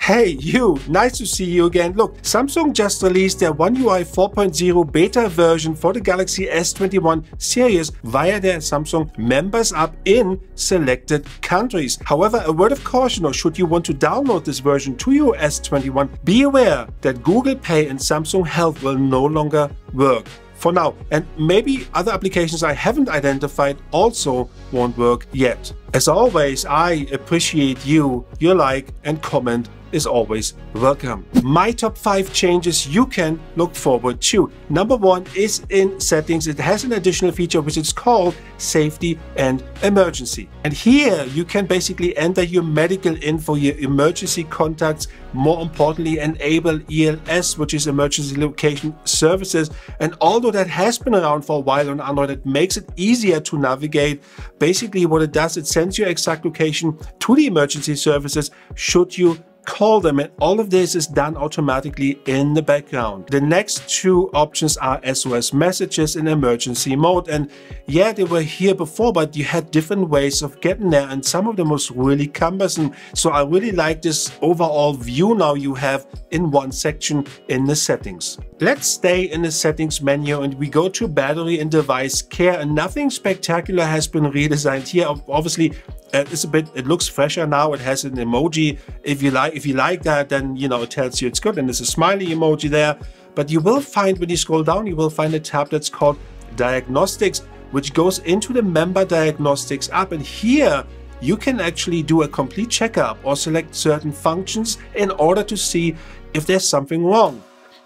Hey you, nice to see you again. Look, Samsung just released their One UI 4.0 Beta version for the Galaxy S21 series via their Samsung Members app in selected countries. However, a word of caution, or should you want to download this version to your S21, be aware that Google Pay and Samsung Health will no longer work for now, and maybe other applications I haven't identified also won't work yet. As always, I appreciate you. Your like and comment is always welcome. My top 5 changes you can look forward to. Number 1 is in settings. It has an additional feature which is called safety and emergency. And here you can basically enter your medical info, your emergency contacts, more importantly enable ELS, which is emergency location services. And although that has been around for a while on Android, it makes it easier to navigate. Basically what it does, it sends your exact location to the emergency services should you call them, and all of this is done automatically in the background. The next 2 options are SOS messages in emergency mode, and yeah, they were here before, but you had different ways of getting there, and some of them was really cumbersome. So I really like this overall view now you have in one section in the settings. Let's stay in the settings menu and we go to battery and device care, and nothing spectacular has been redesigned here. Obviously, it looks fresher now. It has an emoji. If you like that, then you know it tells you it's good, and there's a smiley emoji there. But you will find, when you scroll down, you will find a tab that's called Diagnostics, which goes into the Member Diagnostics app, and here you can actually do a complete checkup or select certain functions in order to see if there's something wrong.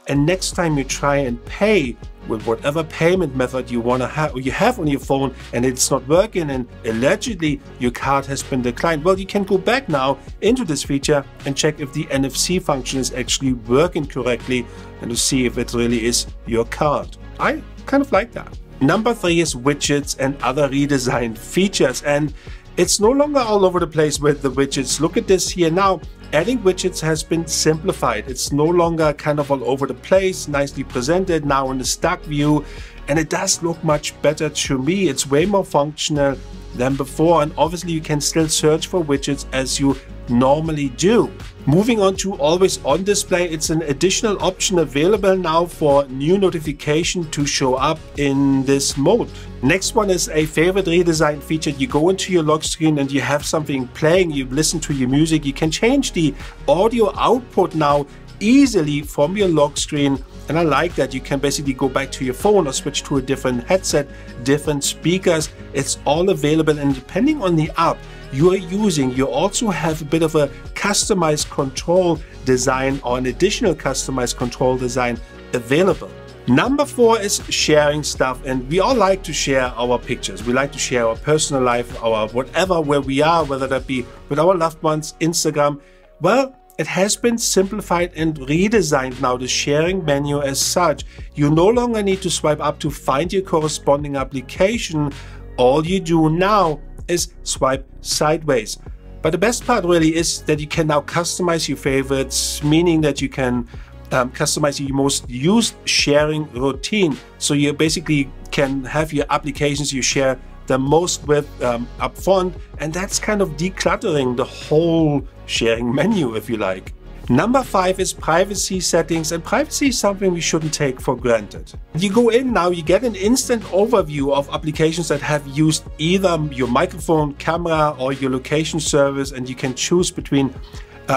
And next time you try and pay with whatever payment method you want to have, or you have on your phone, and it's not working and allegedly your card has been declined, well, you can go back now into this feature and check if the NFC function is actually working correctly and to see if it really is your card. I kind of like that. Number 3 is widgets and other redesigned features, and it's no longer all over the place with the widgets. Look at this here now. Adding widgets has been simplified. It's no longer kind of all over the place, nicely presented now in the stack view, and it does look much better to me. It's way more functional than before, and obviously you can still search for widgets as you normally do. Moving on to always on display, it's an additional option available now for new notification to show up in this mode. Next one is a favorite redesign feature. You go into your lock screen and you have something playing, you listen to your music, you can change the audio output now easily from your lock screen, and I like that. You can basically go back to your phone or switch to a different headset, different speakers. It's all available, and depending on the app you are using, you also have a bit of a customized control design or an additional customized control design available. Number 4 is sharing stuff, and we all like to share our pictures. We like to share our personal life, our whatever, where we are, whether that be with our loved ones, Instagram. Well, it has been simplified and redesigned now, the sharing menu as such. You no longer need to swipe up to find your corresponding application. All you do now is swipe sideways. But the best part really is that you can now customize your favorites, meaning that you can customize your most used sharing routine. So you basically can have your applications you share the most with up front, and that's kind of decluttering the whole sharing menu, if you like. Number 5 is privacy settings, and privacy is something we shouldn't take for granted. You go in now, you get an instant overview of applications that have used either your microphone, camera, or your location service, and you can choose between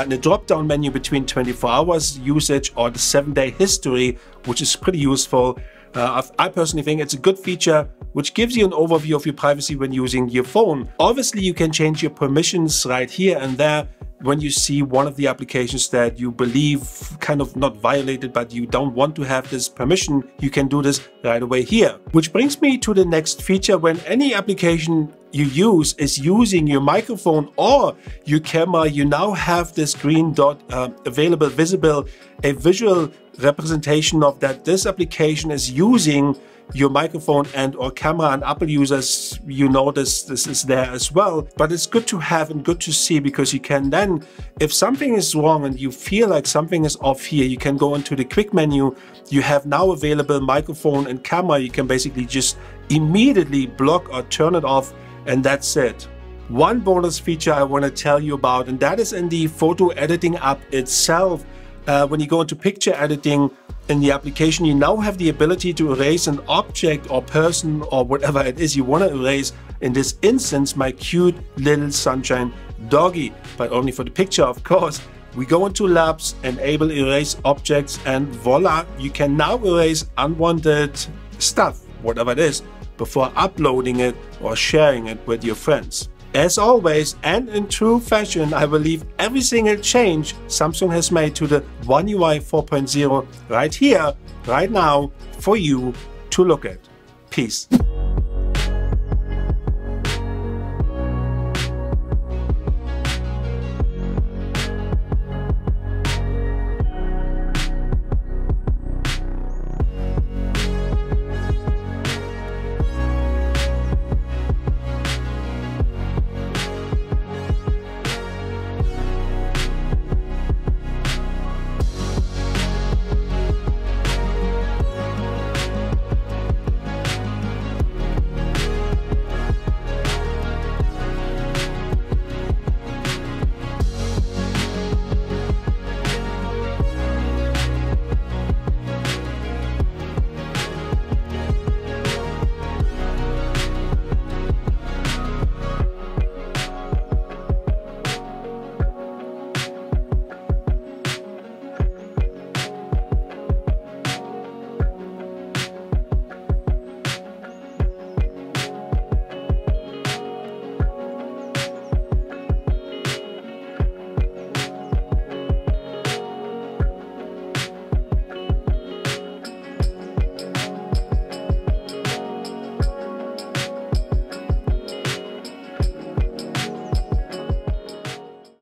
in a drop-down menu between 24 hours usage or the 7-day history, which is pretty useful. I personally think it's a good feature which gives you an overview of your privacy when using your phone. Obviously, you can change your permissions right here and there when you see one of the applications that you believe kind of not violated, but you don't want to have this permission. You can do this right away here. Which brings me to the next feature. When any application you use is using your microphone or your camera, you now have this green dot available, visible, a visual representation of that this application is using your microphone and or camera. And Apple users, you know this is there as well, but it's good to have and good to see, because you can then, if something is wrong and you feel like something is off here, you can go into the quick menu. You have now available microphone and camera. You can basically just immediately block or turn it off, and that's it. One bonus feature I want to tell you about, and that is in the photo editing app itself. When you go into picture editing in the application, you now have the ability to erase an object or person or whatever it is you want to erase. In this instance, my cute little sunshine doggy, but only for the picture, of course. We go into labs, enable erase objects, and voila, you can now erase unwanted stuff, whatever it is, before uploading it or sharing it with your friends. As always, and in true fashion, I will leave every single change Samsung has made to the One UI 4.0 right here, right now, for you to look at. Peace.